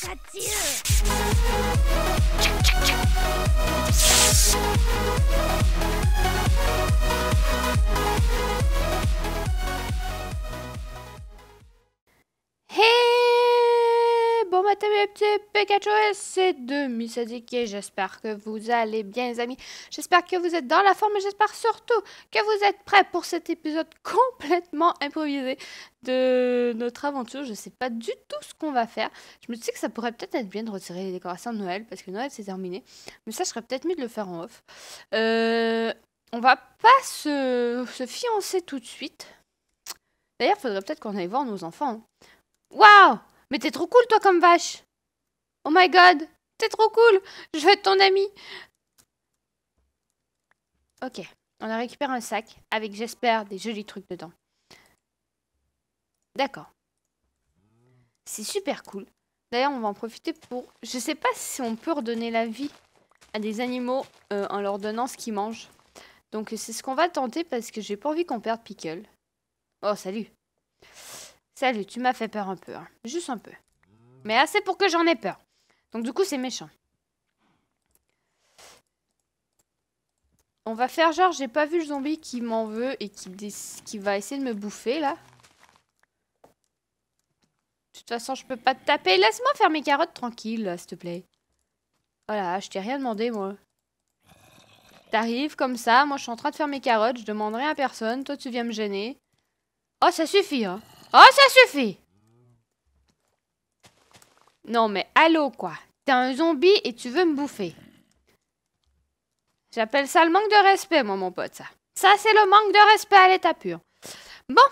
Ça tire. Hey, bon matin mes petits Pikachu, c'est Misadik et j'espère que vous allez bien les amis. J'espère que vous êtes dans la forme et j'espère surtout que vous êtes prêts pour cet épisode complètement improvisé de notre aventure. Je sais pas du tout ce qu'on va faire. Je me dis que ça pourrait peut-être être bien de retirer les décorations de Noël parce que Noël c'est terminé. Mais ça, je serais peut-être mieux de le faire en off. On va pas se fiancer tout de suite. D'ailleurs, faudrait peut-être qu'on aille voir nos enfants. Waouh! Mais t'es trop cool toi comme vache! Oh my god! T'es trop cool! Je veux être ton ami! Ok. On a récupéré un sac avec, j'espère, des jolis trucs dedans. D'accord. C'est super cool. D'ailleurs, on va en profiter pour... Je sais pas si on peut redonner la vie à des animaux en leur donnant ce qu'ils mangent. Donc, c'est ce qu'on va tenter parce que j'ai pas envie qu'on perde Pickle. Oh, salut! Salut, tu m'as fait peur un peu. Hein. Juste un peu. Mais assez pour que j'en ai peur. Donc du coup, c'est méchant. On va faire genre, j'ai pas vu le zombie qui m'en veut et qui va essayer de me bouffer, là. De toute façon, je peux pas te taper. Laisse-moi faire mes carottes tranquilles, là, s'il te plaît. Voilà, je t'ai rien demandé, moi. T'arrives comme ça. Moi, je suis en train de faire mes carottes. Je demande rien à personne. Toi, tu viens me gêner. Oh, ça suffit, hein. Oh, ça suffit! Non, mais allô, quoi. T'es un zombie et tu veux me bouffer. J'appelle ça le manque de respect, moi, mon pote, ça. Ça, c'est le manque de respect à l'état pur. Bon.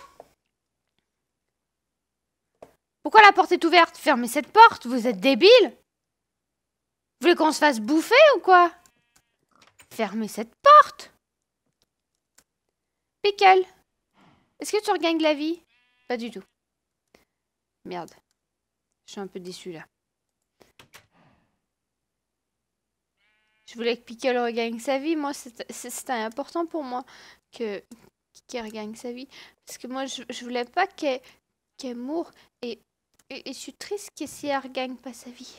Pourquoi la porte est ouverte? Fermez cette porte, vous êtes débile? Vous voulez qu'on se fasse bouffer ou quoi? Fermez cette porte! Pickle, est-ce que tu regagnes de la vie? Pas du tout. Merde. Je suis un peu déçue, là. Je voulais que Pickle regagne sa vie. Moi, c'était important pour moi qu'elle regagne sa vie. Parce que moi, je voulais pas qu'elle moure. Et je suis triste que si elle regagne pas sa vie.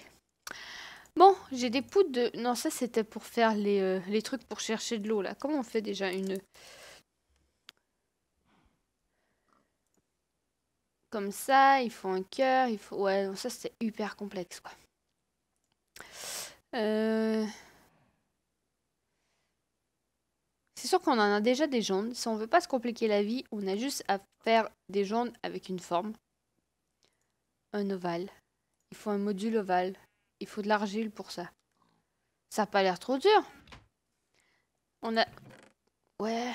Bon, j'ai des poudres de... Non, ça, c'était pour faire les trucs pour chercher de l'eau, là. Comment on fait déjà une... Comme ça, il faut un cœur, il faut... Ouais, non, ça c'est hyper complexe, quoi. C'est sûr qu'on en a déjà des jambes. Si on veut pas se compliquer la vie, on a juste à faire des jambes avec une forme. Un ovale. Il faut un module ovale. Il faut de l'argile pour ça. Ça a pas l'air trop dur. On a... Ouais...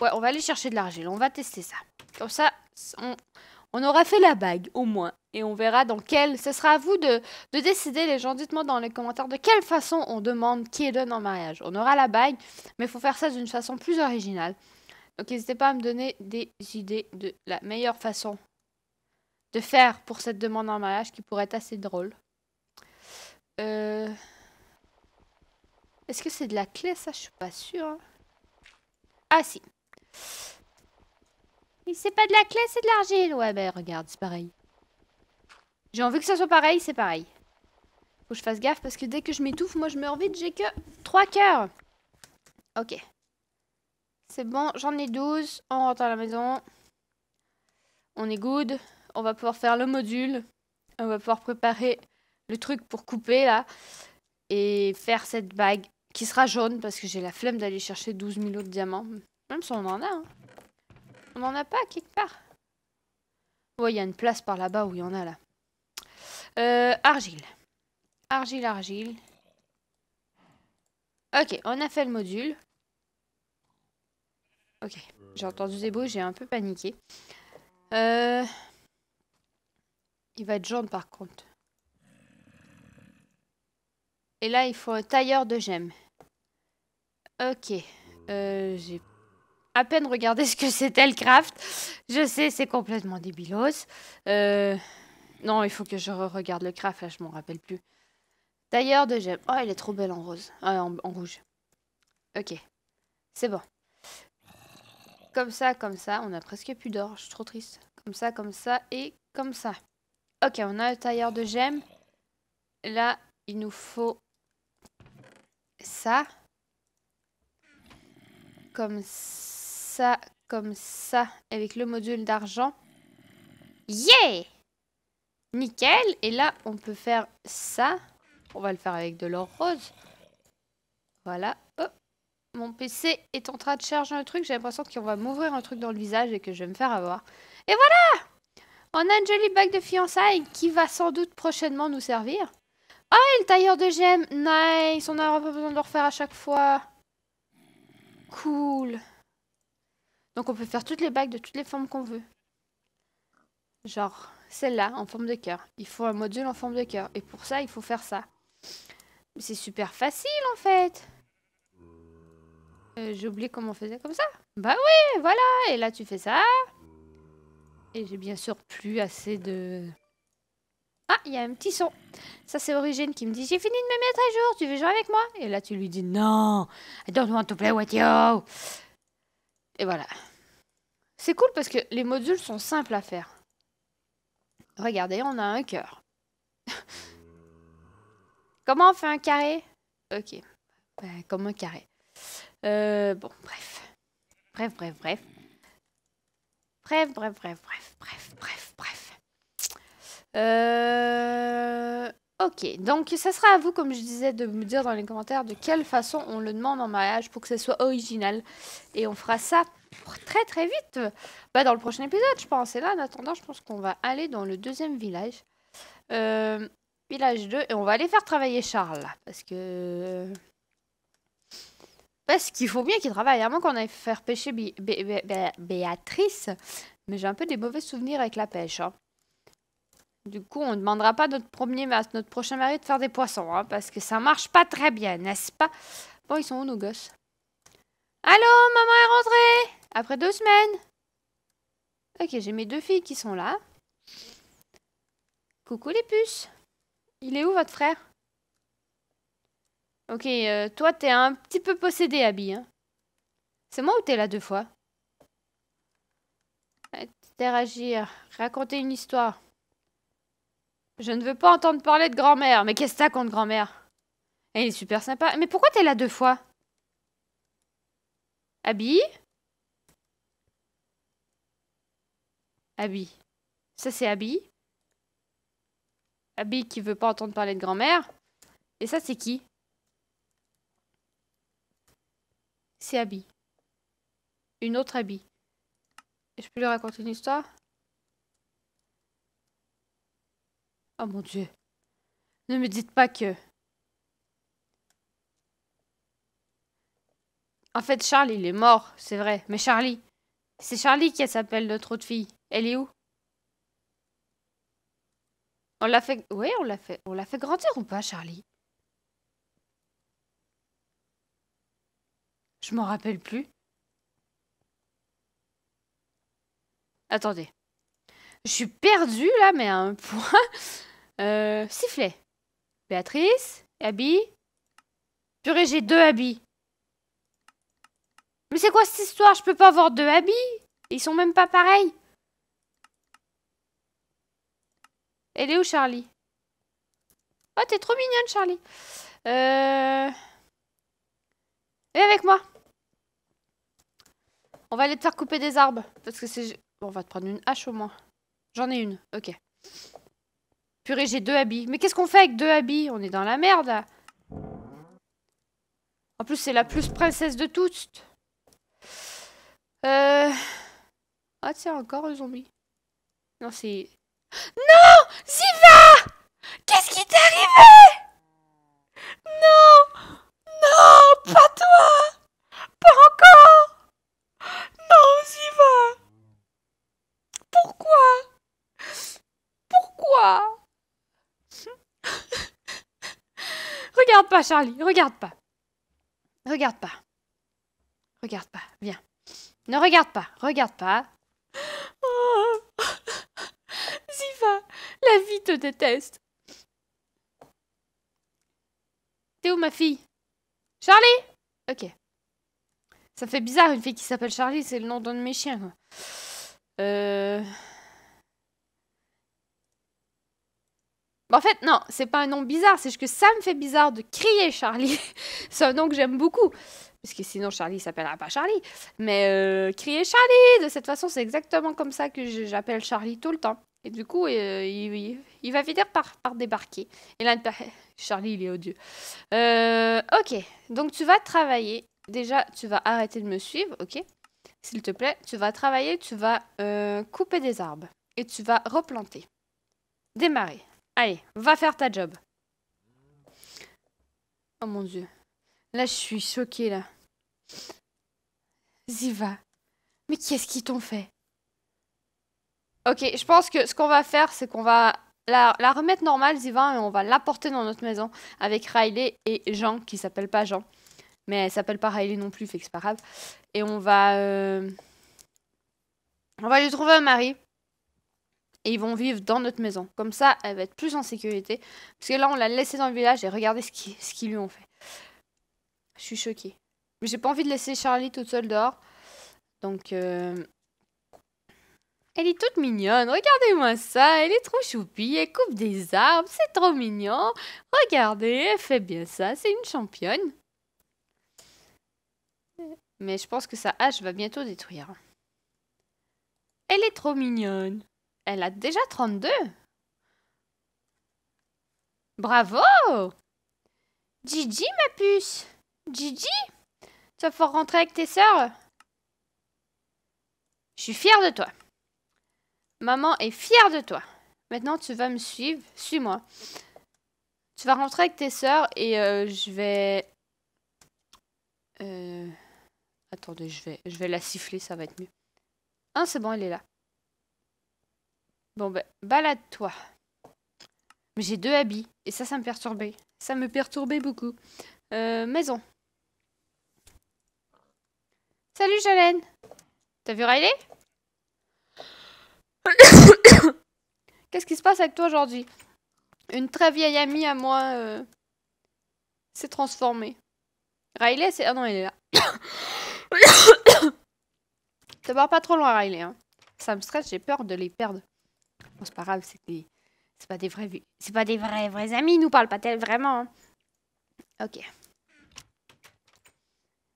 Ouais, on va aller chercher de l'argile. On va tester ça. Comme ça, on aura fait la bague, au moins. Et on verra dans quelle... Ce sera à vous de décider, les gens. Dites-moi dans les commentaires de quelle façon on demande Kaiden en mariage. On aura la bague, mais il faut faire ça d'une façon plus originale. Donc, n'hésitez pas à me donner des idées de la meilleure façon de faire pour cette demande en mariage qui pourrait être assez drôle. Est-ce que c'est de la clé, ça? Je suis pas sûre. Ah, si. C'est pas de la clé, c'est de l'argile. Ouais, ben regarde, c'est pareil. J'ai envie que ça soit pareil, c'est pareil. Faut que je fasse gaffe parce que dès que je m'étouffe, moi je meurs vite, j'ai que 3 cœurs. Ok. C'est bon, j'en ai 12. On rentre à la maison. On est good. On va pouvoir faire le module. On va pouvoir préparer le truc pour couper là. Et faire cette bague qui sera jaune parce que j'ai la flemme d'aller chercher 12 000 autres diamants. Même si on en a, hein. On n'en a pas quelque part. Ouais, il y a une place par là-bas où il y en a là. Argile. Argile, argile. Ok, on a fait le module. Ok, j'ai entendu des bruits, j'ai un peu paniqué. Il va être jaune par contre. Et là, il faut un tailleur de gemmes. Ok. J'ai à peine regardé ce que c'était le craft. Je sais, c'est complètement débilos. Non, il faut que je regarde le craft, là, je m'en rappelle plus. Tailleur de gemmes. Oh, elle est trop belle en rose. Ah, en rouge. Ok, c'est bon. Comme ça, on a presque plus d'or. Je suis trop triste. Comme ça, et comme ça. Ok, on a le tailleur de gemmes. Là, il nous faut ça. Comme ça, comme ça. Avec le module d'argent. Yeah! Nickel. Et là, on peut faire ça. On va le faire avec de l'or rose. Voilà. Oh. Mon PC est en train de charger un truc. J'ai l'impression qu'on va m'ouvrir un truc dans le visage et que je vais me faire avoir. Et voilà! On a une jolie bague de fiançailles qui va sans doute prochainement nous servir. Ah, oh, le tailleur de gemmes. Nice. On n'aura pas besoin de le refaire à chaque fois. Cool. Donc on peut faire toutes les bagues de toutes les formes qu'on veut. Genre celle-là en forme de cœur. Il faut un module en forme de cœur. Et pour ça, il faut faire ça. C'est super facile en fait. J'ai oublié comment on faisait comme ça. Bah oui, voilà. Et là, tu fais ça. Et j'ai bien sûr plus assez de... Ah, il y a un petit son. Ça, c'est Origine qui me dit « J'ai fini de me mettre à jour, tu veux jouer avec moi ?» Et là, tu lui dis « Non, I don't want to play with you !» Et voilà. C'est cool parce que les modules sont simples à faire. Regardez, on a un cœur. Comment on fait un carré? Ok, ben, comme un carré. Bon, bref. Bref. Ok, donc ça sera à vous, comme je disais, de me dire dans les commentaires de quelle façon on le demande en mariage pour que ce soit original. Et on fera ça très très vite, bah, dans le prochain épisode, je pense. Et là, en attendant, je pense qu'on va aller dans le deuxième village. Village 2, et on va aller faire travailler Charles, parce que... Parce qu'il faut bien qu'il travaille, à moins qu'on aille faire pêcher Béatrice. Mais j'ai un peu des mauvais souvenirs avec la pêche. Hein. Du coup, on ne demandera pas notre prochain mari de faire des poissons. Hein, parce que ça marche pas très bien, n'est-ce pas? Bon, ils sont où nos gosses? Allô, maman est rentrée! Après 2 semaines! Ok, j'ai mes 2 filles qui sont là. Coucou les puces! Il est où votre frère? Ok, toi, t'es un petit peu possédé, Abby. Hein. C'est moi ou t'es là 2 fois? Interagir, raconter une histoire. Je ne veux pas entendre parler de grand-mère. Mais qu'est-ce que t'as contre grand-mère? Elle est super sympa. Mais pourquoi t'es là 2 fois? Abby? Abby. Ça, c'est Abby. Abby qui veut pas entendre parler de grand-mère. Et ça, c'est qui? C'est Abby. Une autre Abby. Je peux lui raconter une histoire? Oh mon Dieu. Ne me dites pas que... En fait, Charlie, il est mort, c'est vrai. Mais Charlie, c'est Charlie qui s'appelle notre autre fille. Elle est où? On l'a fait... Oui, on l'a fait grandir ou pas, Charlie? Je m'en rappelle plus. Attendez. Je suis perdue là, mais à un point. Sifflet. Béatrice. Abby. Purée, j'ai 2 habits. Mais c'est quoi cette histoire? Je peux pas avoir 2 habits. Ils sont même pas pareils. Elle est où, Charlie? Oh, t'es trop mignonne, Charlie. Viens avec moi. On va aller te faire couper des arbres. Parce que c'est... Bon, on va te prendre une hache au moins. J'en ai une. Ok. Purée, j'ai 2 habits. Mais qu'est-ce qu'on fait avec 2 habits? On est dans la merde, là. En plus, c'est la plus princesse de toutes. Ah, tiens, encore un zombie. Non, c'est... Non! Ziva! Qu'est-ce qui t'est arrivé? Non! Non! Pas toi! Pas encore! Non, Ziva! Pourquoi? Pourquoi? Regarde pas, Charlie, regarde pas. Regarde pas. Regarde pas, viens. Ne regarde pas, regarde pas. Oh. Ziva, la vie te déteste. T'es où, ma fille? Charlie? Ok. Ça fait bizarre, une fille qui s'appelle Charlie, c'est le nom d'un de mes chiens. Bon, en fait, non, c'est pas un nom bizarre, c'est juste que ça me fait bizarre de crier Charlie. C'est un nom que j'aime beaucoup. Parce que sinon, Charlie s'appellera pas Charlie. Mais crier Charlie, de cette façon, c'est exactement comme ça que j'appelle Charlie tout le temps. Et du coup, il va finir par débarquer. Et là, Charlie, il est odieux. Ok, donc tu vas travailler. Déjà, tu vas arrêter de me suivre, ok? S'il te plaît, tu vas travailler, tu vas couper des arbres. Et tu vas replanter. Démarrer. Allez, va faire ta job. Oh mon Dieu. Là, je suis choquée, là. Ziva. Mais qu'est-ce qu'ils t'ont fait? Ok, je pense que ce qu'on va faire, c'est qu'on va la remettre normale, Ziva, et on va l'apporter dans notre maison avec Riley et Jean, qui s'appelle pas Jean. Mais elle s'appelle pas Riley non plus, fait que c'est pas grave. Et on va lui trouver un mari. Et ils vont vivre dans notre maison. Comme ça, elle va être plus en sécurité. Parce que là, on l'a laissée dans le village et regardez ce qu'ils lui ont fait. Je suis choquée. Mais j'ai pas envie de laisser Charlie toute seule dehors. Donc, elle est toute mignonne. Regardez-moi ça. Elle est trop choupie. Elle coupe des arbres. C'est trop mignon. Regardez, elle fait bien ça. C'est une championne. Mais je pense que sa hache va bientôt détruire. Elle est trop mignonne. Elle a déjà 32. Bravo! Gigi, ma puce! Gigi? Tu vas pouvoir rentrer avec tes sœurs? Je suis fière de toi. Maman est fière de toi. Maintenant, tu vas me suivre. Suis-moi. Tu vas rentrer avec tes sœurs et je vais... Attendez, je vais la siffler, ça va être mieux. Ah, c'est bon, elle est là. Bon, ben, balade-toi. Mais j'ai 2 habits. Et ça me perturbait. Ça me perturbait beaucoup. Maison. Salut, Jalen. T'as vu Riley? Qu'est-ce qui se passe avec toi aujourd'hui? Une très vieille amie à moi s'est transformée. Riley, c'est... Ah non, elle est là. Te barre pas trop loin, Riley. Hein. Ça me stresse, j'ai peur de les perdre. Bon, c'est pas grave, c'est pas des vrais vues. C'est pas des vrais amis, ils nous parlent pas tellement vraiment. Hein. Ok.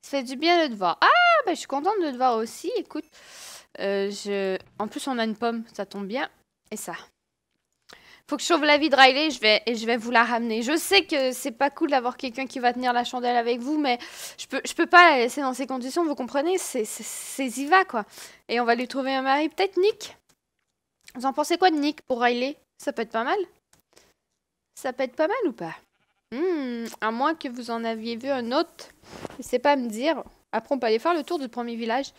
Ça fait du bien de te voir. Ah, ben je suis contente de te voir aussi. Écoute, en plus on a une pomme, ça tombe bien. Et ça. Faut que je sauve la vie de Riley, je vais vous la ramener. Je sais que c'est pas cool d'avoir quelqu'un qui va tenir la chandelle avec vous, mais je peux pas la laisser dans ces conditions, vous comprenez? C'est Ziva, quoi. Et on va lui trouver un mari, peut-être Nick? Vous en pensez quoi de Nick pour Riley? Ça peut être pas mal? Ça peut être pas mal ou pas? À moins que vous en aviez vu un autre. Je sais pas à me dire. Après, on peut aller faire le tour du premier village.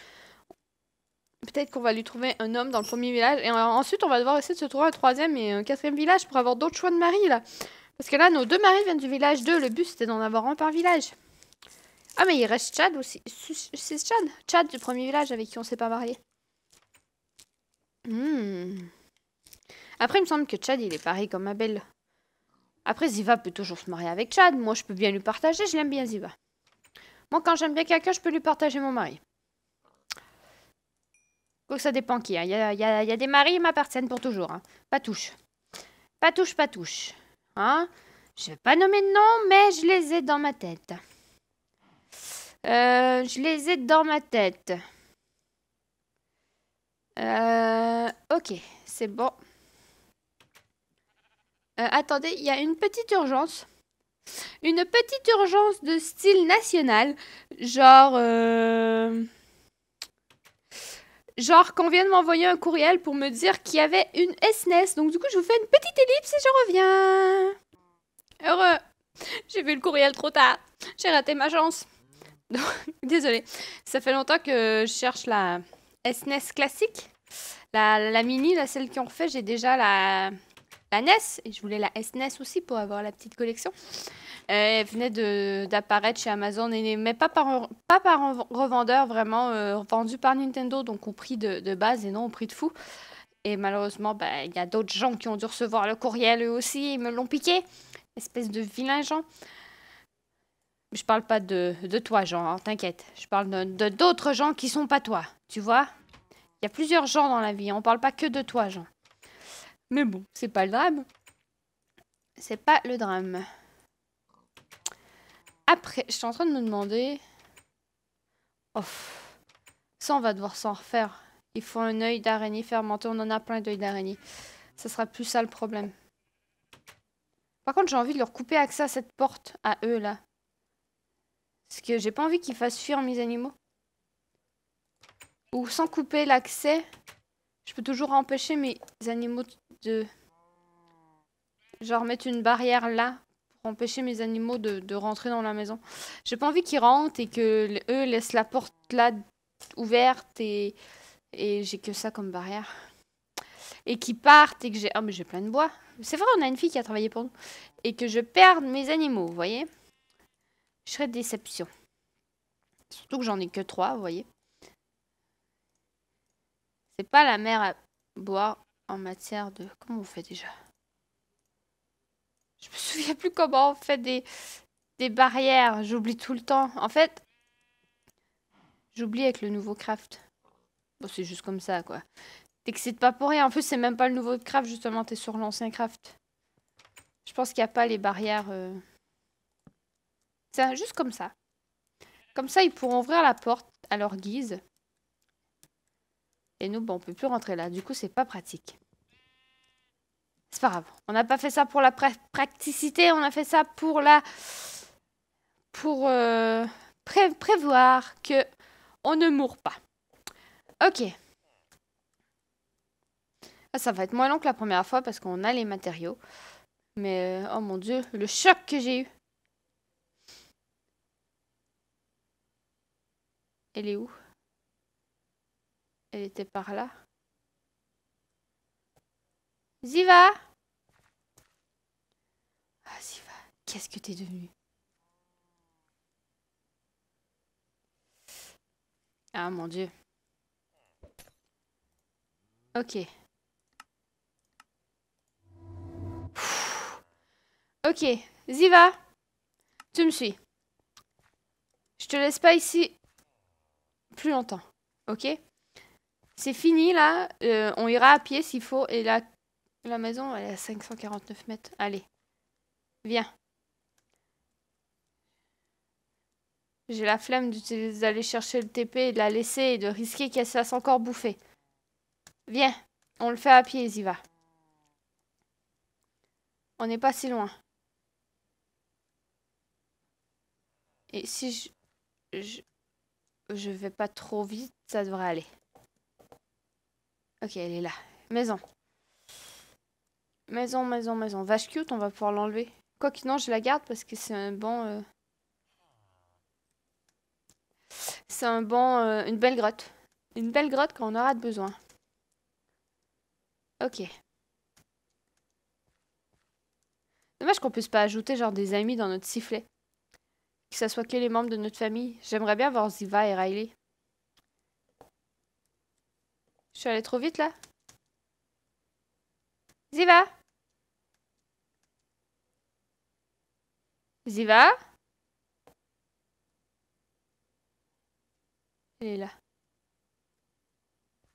Peut-être qu'on va lui trouver un homme dans le premier village. Et ensuite, on va devoir essayer de se trouver un 3e et un 4e village pour avoir d'autres choix de mari, là. Parce que là, nos 2 maris viennent du village 2. Le but, c'était d'en avoir un par village. Ah, mais il reste Chad aussi. C'est Chad. Chad du premier village avec qui on s'est pas marié. Après, il me semble que Chad, il est pareil comme ma belle. Après, Ziva peut toujours se marier avec Chad. Moi, je peux bien lui partager. Je l'aime bien, Ziva. Moi, quand j'aime bien quelqu'un, je peux lui partager mon mari. Donc, ça dépend qui. Hein. Il y a des maris qui m'appartiennent pour toujours. Hein. Pas touche. Pas touche, pas touche. Hein? Je vais pas nommer de nom, mais je les ai dans ma tête. Ok, c'est bon. Attendez, il y a une petite urgence. Une petite urgence de style national. Genre... Genre qu'on vient de m'envoyer un courriel pour me dire qu'il y avait une SNES. Donc du coup, je vous fais une petite ellipse et je reviens. Heureux. J'ai vu le courriel trop tard. J'ai raté ma chance. Désolée. Ça fait longtemps que je cherche la SNES classique. La mini, là, celle qu'on refait. J'ai déjà la NES, et je voulais la SNES aussi pour avoir la petite collection. Elle venait d'apparaître chez Amazon, mais pas par revendeur, vraiment vendue par Nintendo, donc au prix de base et non au prix de fou. Et malheureusement, ben, y a d'autres gens qui ont dû recevoir le courriel eux aussi, ils me l'ont piqué. Espèce de vilain Jean. Je parle pas de toi, Jean, hein, t'inquiète. Je parle de d'autres gens qui sont pas toi, tu vois. Il y a plusieurs gens dans la vie, on parle pas que de toi, Jean. Mais bon, c'est pas le drame. C'est pas le drame. Après, je suis en train de me demander... Oh, ça on va devoir s'en refaire. Il faut un œil d'araignée fermenté. On en a plein d'œils d'araignée. Ça sera plus ça le problème. Par contre, j'ai envie de leur couper accès à cette porte, à eux là. Parce que j'ai pas envie qu'ils fassent fuir mes animaux. Ou sans couper l'accès, je peux toujours empêcher mes animaux de... Genre mettre une barrière là pour empêcher mes animaux de rentrer dans la maison. J'ai pas envie qu'ils rentrent et que eux laissent la porte là ouverte et j'ai que ça comme barrière. Et qu'ils partent et que j'ai... Ah mais j'ai plein de bois. C'est vrai, on a une fille qui a travaillé pour nous. Et que je perde mes animaux, vous voyez. Je serais déception. Surtout que j'en ai que 3, vous voyez. C'est pas la mer à boire en matière de... Comment on fait déjà? Je me souviens plus comment on fait des barrières. J'oublie tout le temps. En fait, j'oublie avec le nouveau craft. Bon, c'est juste comme ça, quoi. T'excites pas pour rien. En plus, c'est même pas le nouveau craft, justement. T'es sur l'ancien craft. Je pense qu'il n'y a pas les barrières. C'est juste comme ça. Comme ça, ils pourront ouvrir la porte à leur guise. Et nous, bon, on peut plus rentrer là. Du coup, c'est pas pratique. C'est pas grave. On n'a pas fait ça pour la praticité. On a fait ça pour la... Pour prévoir que on ne mourre pas. Ok. Ah, ça va être moins long que la première fois parce qu'on a les matériaux. Mais, oh mon dieu, le choc que j'ai eu. Elle est où? Elle était par là. Ziva! Ah, Ziva, qu'est-ce que t'es devenue? Ah, mon dieu. Ok. Pfff. Ok, Ziva, tu me suis. Je te laisse pas ici plus longtemps, ok? C'est fini, là. On ira à pied s'il faut. Et là, la maison, elle est à 549 mètres. Allez, viens. J'ai la flemme d'aller chercher le TP et de la laisser et de risquer qu'elle se fasse encore bouffer. Viens, on le fait à pied, Ziva. On n'est pas si loin. Et si je vais pas trop vite, ça devrait aller. Ok, elle est là. Maison. Maison, maison, maison. Vache cute, on va pouvoir l'enlever. Quoique, non, je la garde parce que c'est un bon... C'est un bon... Une belle grotte. Une belle grotte quand on aura de besoin. Ok. Dommage qu'on puisse pas ajouter genre des amis dans notre sifflet. Que ce soit que les membres de notre famille. J'aimerais bien voir Ziva et Riley. Je suis allée trop vite, là. Ziva! Ziva? Elle est là.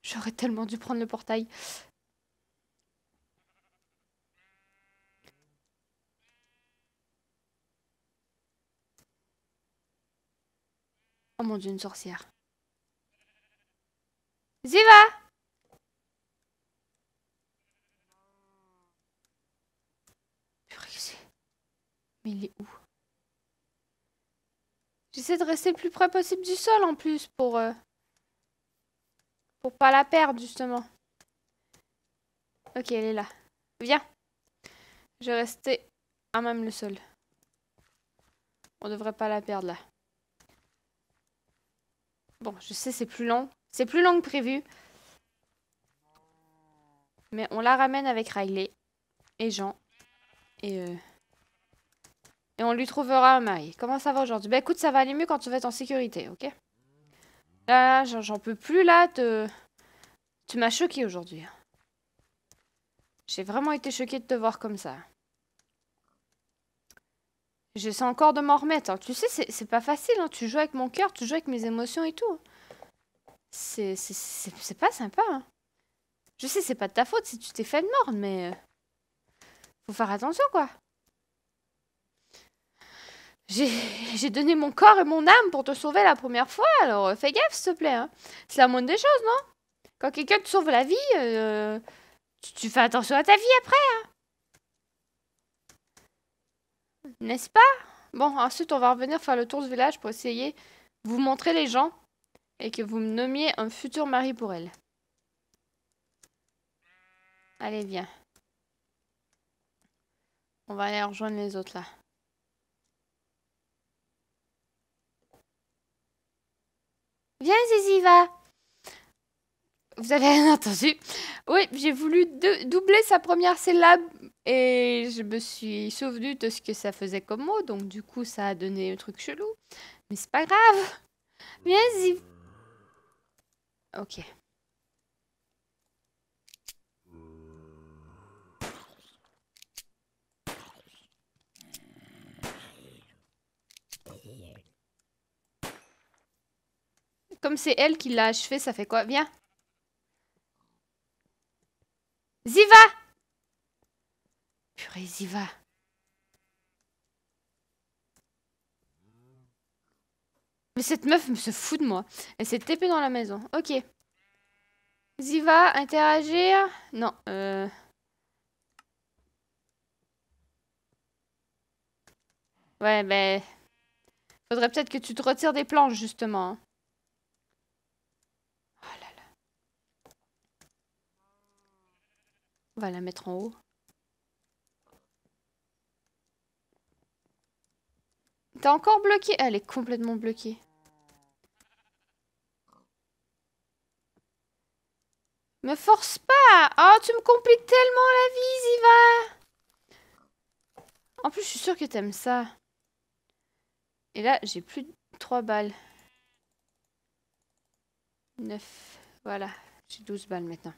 J'aurais tellement dû prendre le portail. Oh mon dieu, une sorcière. Ziva! Mais il est où? J'essaie de rester le plus près possible du sol en plus pour pas la perdre justement. Ok, elle est là. Viens. Je vais rester à même le sol. On devrait pas la perdre là. Bon, je sais c'est plus long. C'est plus long que prévu. Mais on la ramène avec Riley et Jean et on lui trouvera un mari. Comment ça va aujourd'hui? Bah écoute, ça va aller mieux quand tu vas être en sécurité, ok? Là, j'en peux plus, là. Tu m'as choquée aujourd'hui. J'ai vraiment été choquée de te voir comme ça. J'essaie encore de m'en remettre. Hein. Tu sais, c'est pas facile. Hein. Tu joues avec mon cœur, tu joues avec mes émotions et tout. C'est pas sympa. Hein. Je sais, c'est pas de ta faute si tu t'es fait de mordre, mais... Faut faire attention, quoi. J'ai donné mon corps et mon âme pour te sauver la première fois, alors fais gaffe s'il te plaît. Hein. C'est la moindre des choses, non? Quand quelqu'un te sauve la vie, tu fais attention à ta vie après. Hein. N'est-ce pas? Bon, ensuite on va revenir faire le tour du village pour essayer de vous montrer les gens et que vous me nommiez un futur mari pour elle. Allez, viens. On va aller rejoindre les autres là. Viens, Ziva. Vous avez rien entendu? Oui, j'ai voulu doubler sa première syllabe et je me suis souvenue de ce que ça faisait comme mot, donc du coup, ça a donné un truc chelou. Mais c'est pas grave. Viens, Ziva. Ok. Comme c'est elle qui l'a achevé, ça fait quoi? Viens. Ziva! Purée, Ziva. Mais cette meuf me se fout de moi. Elle s'est TP dans la maison. Ok. Ziva, interagir. Non. Ouais, ben... Faudrait peut-être que tu te retires des planches, justement. Hein. On va la mettre en haut. T'es encore bloquée? Elle est complètement bloquée. Me force pas! Oh, tu me compliques tellement la vie, Ziva! En plus, je suis sûre que t'aimes ça. Et là, j'ai plus de 3 balles. 9. Voilà, j'ai 12 balles maintenant.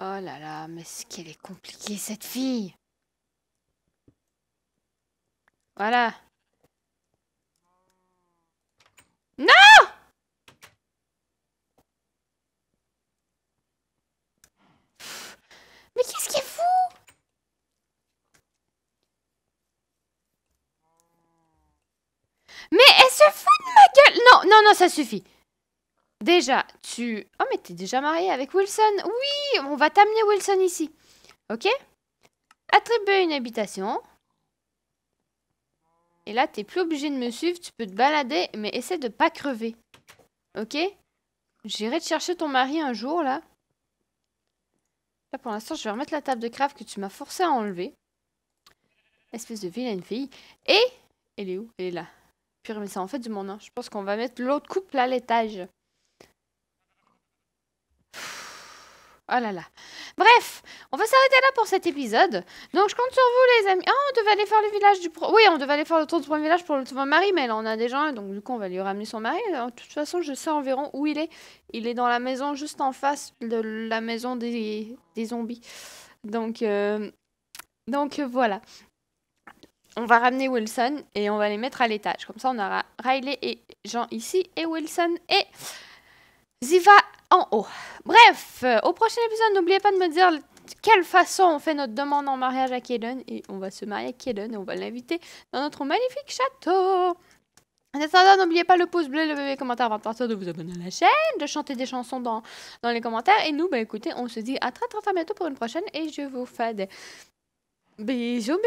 Oh là là, mais ce qu'elle est compliquée, cette fille! Voilà! Non! Mais qu'est-ce qui est fou? Mais elle se fout de ma gueule! Non, non, non, ça suffit! Déjà, tu... Oh, mais t'es déjà mariée avec Wilson. Oui, on va t'amener Wilson ici. Ok? Attribuer une habitation. Et là, t'es plus obligé de me suivre. Tu peux te balader, mais essaie de pas crever. Ok? J'irai te chercher ton mari un jour, là. Là, pour l'instant, je vais remettre la table de craft que tu m'as forcé à enlever. Espèce de vilaine fille. Et... Elle est où? Elle est là. Purée, mais ça en fait du monde, hein. Je pense qu'on va mettre l'autre couple à l'étage. Oh là là. Bref, on va s'arrêter là pour cet épisode. Donc je compte sur vous les amis. Ah, on devait aller faire le village du... Oui, on devait aller faire le tour du premier village pour le trouver mari, mais là on a des gens, donc du coup on va lui ramener son mari. De toute façon, je sais environ où il est. Il est dans la maison juste en face de la maison des zombies. Donc voilà. On va ramener Wilson et on va les mettre à l'étage. Comme ça, on aura Riley et Jean ici et Wilson et Ziva en haut. Bref, au prochain épisode, n'oubliez pas de me dire de quelle façon on fait notre demande en mariage à Kaiden. Et on va se marier à Kaiden et on va l'inviter dans notre magnifique château. En attendant, n'oubliez pas le pouce bleu, le bébé commentaire avant de partir, de vous abonner à la chaîne, de chanter des chansons dans les commentaires. Et nous, bah, écoutez, on se dit à très très bientôt pour une prochaine. Et je vous fais des bisous.